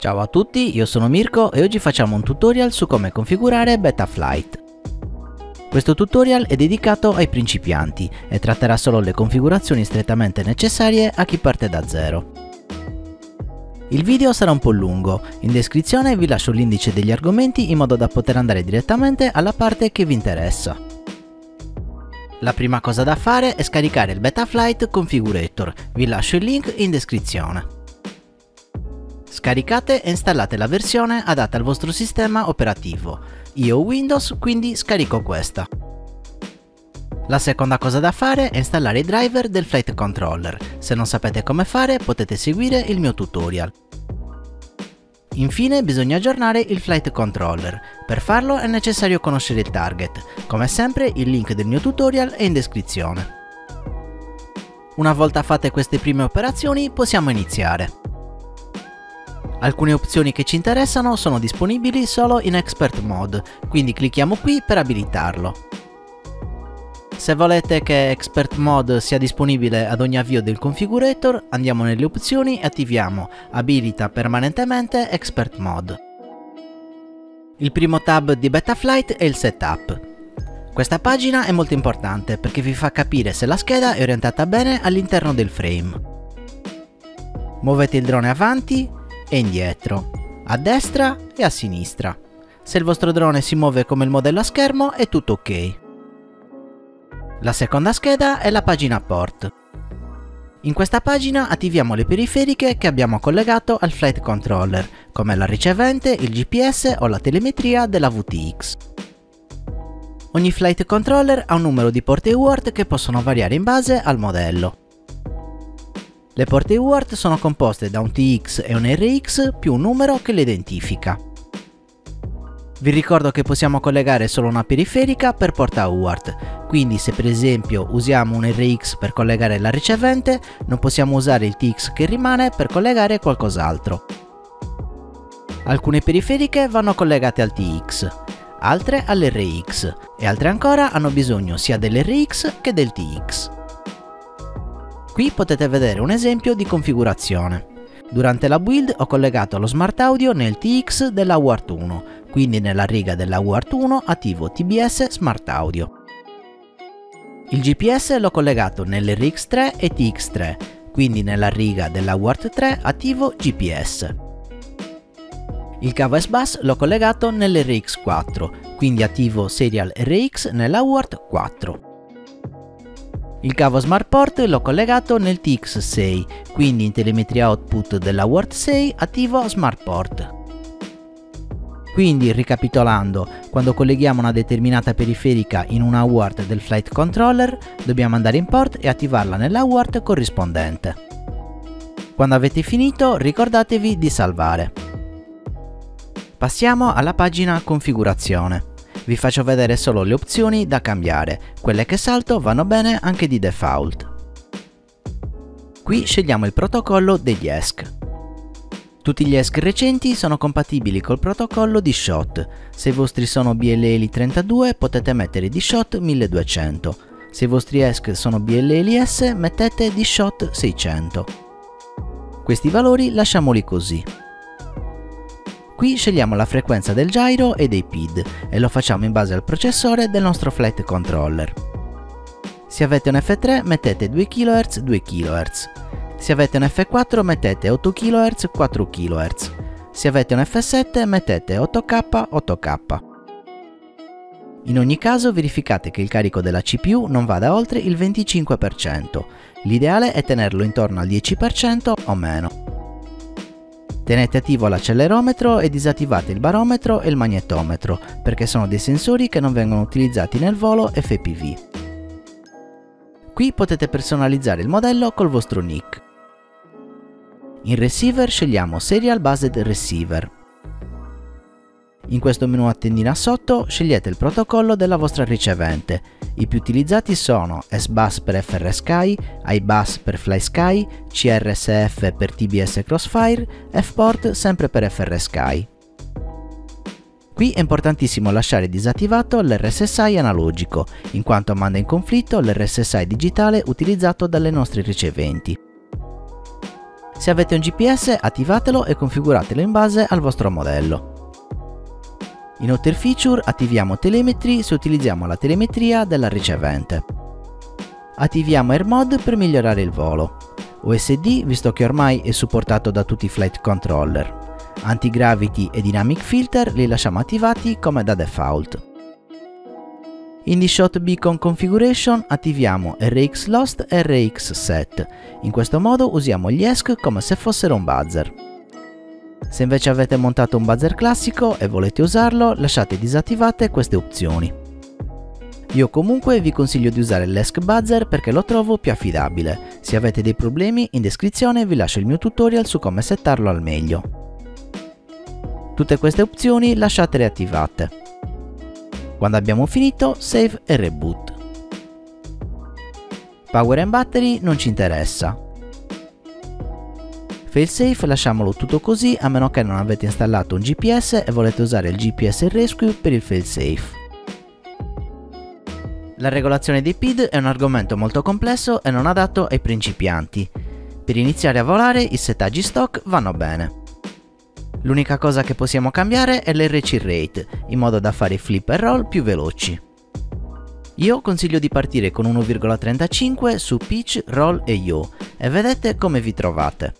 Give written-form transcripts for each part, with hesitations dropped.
Ciao a tutti, io sono Mirko e oggi facciamo un tutorial su come configurare Betaflight. Questo tutorial è dedicato ai principianti e tratterà solo le configurazioni strettamente necessarie a chi parte da zero. Il video sarà un po' lungo, in descrizione vi lascio l'indice degli argomenti in modo da poter andare direttamente alla parte che vi interessa. La prima cosa da fare è scaricare il Betaflight Configurator, vi lascio il link in descrizione. Scaricate e installate la versione adatta al vostro sistema operativo. Io ho Windows, quindi scarico questa. La seconda cosa da fare è installare i driver del flight controller. Se non sapete come fare, potete seguire il mio tutorial. Infine bisogna aggiornare il flight controller. Per farlo è necessario conoscere il target. Come sempre il link del mio tutorial è in descrizione. Una volta fatte queste prime operazioni possiamo iniziare. Alcune opzioni che ci interessano sono disponibili solo in Expert Mode, quindi clicchiamo qui per abilitarlo. Se volete che Expert Mode sia disponibile ad ogni avvio del configurator, andiamo nelle opzioni e attiviamo Abilita permanentemente Expert Mode. Il primo tab di Betaflight è il Setup. Questa pagina è molto importante perché vi fa capire se la scheda è orientata bene all'interno del frame. Muovete il drone avanti e indietro, a destra e a sinistra. Se il vostro drone si muove come il modello a schermo è tutto ok. La seconda scheda è la pagina port. In questa pagina attiviamo le periferiche che abbiamo collegato al flight controller, come la ricevente, il GPS o la telemetria della VTX. Ogni flight controller ha un numero di porte UART che possono variare in base al modello. Le porte UART sono composte da un TX e un RX più un numero che le identifica. Vi ricordo che possiamo collegare solo una periferica per porta UART, quindi se per esempio usiamo un RX per collegare la ricevente, non possiamo usare il TX che rimane per collegare qualcos'altro. Alcune periferiche vanno collegate al TX, altre all'RX e altre ancora hanno bisogno sia dell'RX che del TX. Qui potete vedere un esempio di configurazione. Durante la build ho collegato lo smart audio nel TX della UART1, quindi nella riga della UART1 attivo TBS smart audio. Il GPS l'ho collegato nell'RX3 e TX3, quindi nella riga della UART3 attivo GPS. Il cavo SBUS l'ho collegato nell'RX4, quindi attivo serial RX nella UART4. Il cavo Smart Port l'ho collegato nel TX6, quindi in telemetria output della UART6 attivo Smart Port. Quindi, ricapitolando, quando colleghiamo una determinata periferica in una UART del Flight Controller, dobbiamo andare in port e attivarla nella UART corrispondente. Quando avete finito, ricordatevi di salvare. Passiamo alla pagina Configurazione. Vi faccio vedere solo le opzioni da cambiare, quelle che salto vanno bene anche di default. Qui scegliamo il protocollo degli ESC. Tutti gli ESC recenti sono compatibili col protocollo D-Shot, se i vostri sono BLHeli32 potete mettere D-Shot 1200, se i vostri ESC sono BLHeliS mettete D-Shot 600. Questi valori lasciamoli così. Qui scegliamo la frequenza del gyro e dei PID e lo facciamo in base al processore del nostro flight controller. Se avete un F3 mettete 2 kHz 2 kHz. Se avete un F4 mettete 8 kHz 4 kHz. Se avete un F7 mettete 8K 8K. In ogni caso verificate che il carico della CPU non vada oltre il 25%. L'ideale è tenerlo intorno al 10% o meno. Tenete attivo l'accelerometro e disattivate il barometro e il magnetometro, perché sono dei sensori che non vengono utilizzati nel volo FPV. Qui potete personalizzare il modello col vostro nick. In Receiver scegliamo Serial Based Receiver. In questo menu a tendina sotto scegliete il protocollo della vostra ricevente. I più utilizzati sono SBUS per FrSky, iBUS per FlySky, CRSF per TBS Crossfire, F-PORT sempre per FrSky. Qui è importantissimo lasciare disattivato l'RSSI analogico, in quanto manda in conflitto l'RSSI digitale utilizzato dalle nostre riceventi. Se avete un GPS, attivatelo e configuratelo in base al vostro modello. In Outer Feature attiviamo Telemetry se utilizziamo la telemetria della ricevente. Attiviamo Air Mode per migliorare il volo. OSD visto che ormai è supportato da tutti i flight controller. Anti-Gravity e Dynamic Filter li lasciamo attivati come da default. In D-Shot Beacon Configuration attiviamo RX Lost e RX Set. In questo modo usiamo gli ESC come se fossero un buzzer. Se invece avete montato un buzzer classico e volete usarlo, lasciate disattivate queste opzioni. Io comunque vi consiglio di usare l'ESC buzzer perché lo trovo più affidabile. Se avete dei problemi, in descrizione vi lascio il mio tutorial su come settarlo al meglio. Tutte queste opzioni lasciatele attivate. Quando abbiamo finito, save e reboot. Power and battery non ci interessa. Failsafe lasciamolo tutto così a meno che non avete installato un GPS e volete usare il GPS Rescue per il failsafe. La regolazione dei PID è un argomento molto complesso e non adatto ai principianti. Per iniziare a volare i settaggi stock vanno bene. L'unica cosa che possiamo cambiare è l'RC Rate, in modo da fare flip e roll più veloci. Io consiglio di partire con 1,35 su pitch, roll e yaw e vedete come vi trovate.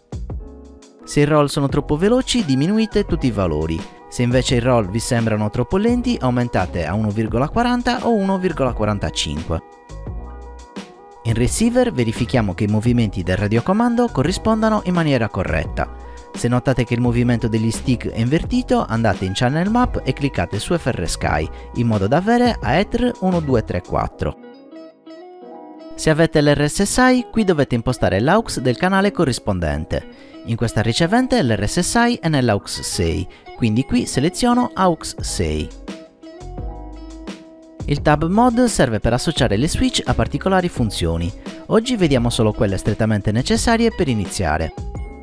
Se i roll sono troppo veloci diminuite tutti i valori, se invece i roll vi sembrano troppo lenti aumentate a 1,40 o 1,45. In receiver verifichiamo che i movimenti del radiocomando corrispondano in maniera corretta. Se notate che il movimento degli stick è invertito andate in Channel Map e cliccate su FrSky in modo da avere AETR1234. Se avete l'RSSI, qui dovete impostare l'AUX del canale corrispondente. In questa ricevente l'RSSI è nell'AUX 6, quindi qui seleziono AUX 6. Il Tab Mode serve per associare le switch a particolari funzioni. Oggi vediamo solo quelle strettamente necessarie per iniziare.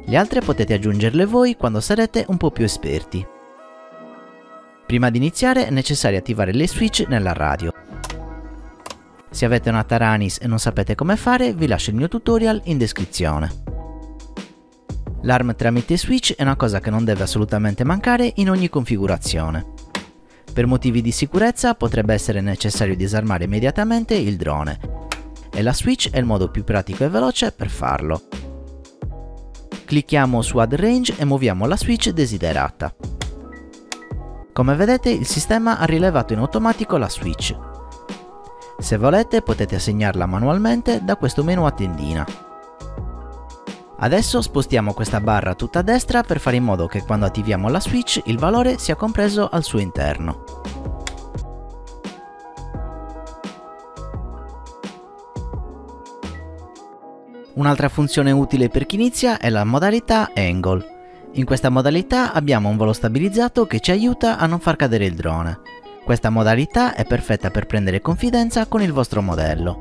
Le altre potete aggiungerle voi quando sarete un po' più esperti. Prima di iniziare è necessario attivare le switch nella radio. Se avete una Taranis e non sapete come fare, vi lascio il mio tutorial in descrizione. L'ARM tramite switch è una cosa che non deve assolutamente mancare in ogni configurazione. Per motivi di sicurezza potrebbe essere necessario disarmare immediatamente il drone e la switch è il modo più pratico e veloce per farlo. Clicchiamo su Add Range e muoviamo la switch desiderata. Come vedete il sistema ha rilevato in automatico la switch. Se volete potete assegnarla manualmente da questo menu a tendina. Adesso spostiamo questa barra tutta a destra per fare in modo che quando attiviamo la switch il valore sia compreso al suo interno. Un'altra funzione utile per chi inizia è la modalità Angle. In questa modalità abbiamo un volo stabilizzato che ci aiuta a non far cadere il drone. Questa modalità è perfetta per prendere confidenza con il vostro modello.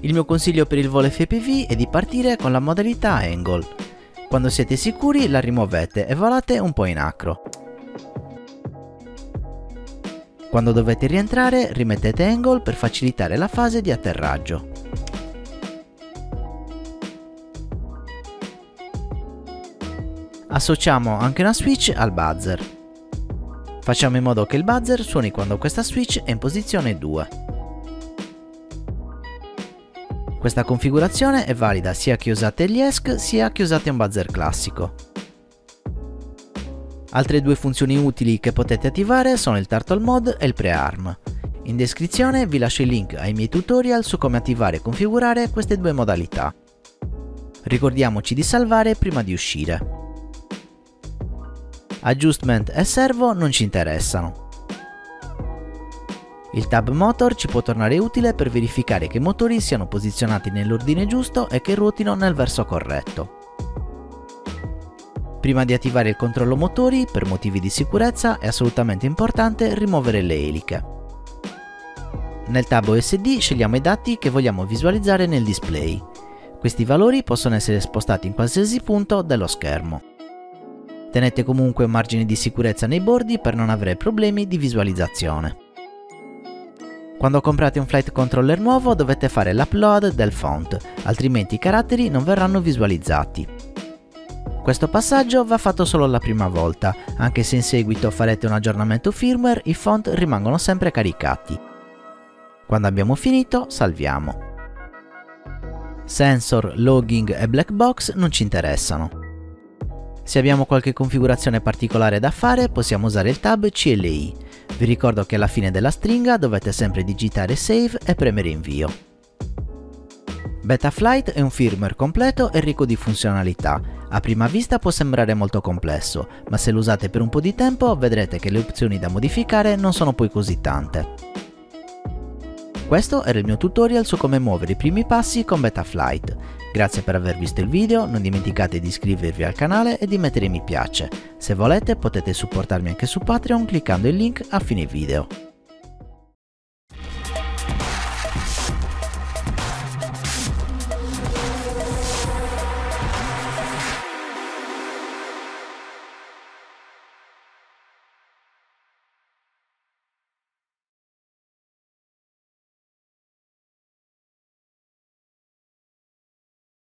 Il mio consiglio per il volo FPV è di partire con la modalità Angle. Quando siete sicuri la rimuovete e volate un po' in acro. Quando dovete rientrare rimettete Angle per facilitare la fase di atterraggio. Associamo anche una switch al buzzer. Facciamo in modo che il buzzer suoni quando questa switch è in posizione 2. Questa configurazione è valida sia che usate gli ESC sia che usate un buzzer classico. Altre due funzioni utili che potete attivare sono il Turtle Mode e il Prearm. In descrizione vi lascio il link ai miei tutorial su come attivare e configurare queste due modalità. Ricordiamoci di salvare prima di uscire. Adjustment e servo non ci interessano. Il tab motor ci può tornare utile per verificare che i motori siano posizionati nell'ordine giusto e che ruotino nel verso corretto. Prima di attivare il controllo motori, per motivi di sicurezza, è assolutamente importante rimuovere le eliche. Nel tab OSD scegliamo i dati che vogliamo visualizzare nel display. Questi valori possono essere spostati in qualsiasi punto dello schermo. Tenete comunque un margine di sicurezza nei bordi per non avere problemi di visualizzazione. Quando comprate un flight controller nuovo dovete fare l'upload del font, altrimenti i caratteri non verranno visualizzati. Questo passaggio va fatto solo la prima volta, anche se in seguito farete un aggiornamento firmware, i font rimangono sempre caricati. Quando abbiamo finito, salviamo. Sensor, logging e black box non ci interessano. Se abbiamo qualche configurazione particolare da fare, possiamo usare il tab CLI. Vi ricordo che alla fine della stringa dovete sempre digitare Save e premere Invio. Betaflight è un firmware completo e ricco di funzionalità. A prima vista può sembrare molto complesso, ma se lo usate per un po' di tempo vedrete che le opzioni da modificare non sono poi così tante. Questo era il mio tutorial su come muovere i primi passi con Betaflight. Grazie per aver visto il video, non dimenticate di iscrivervi al canale e di mettere mi piace. Se volete potete supportarmi anche su Patreon cliccando il link a fine video.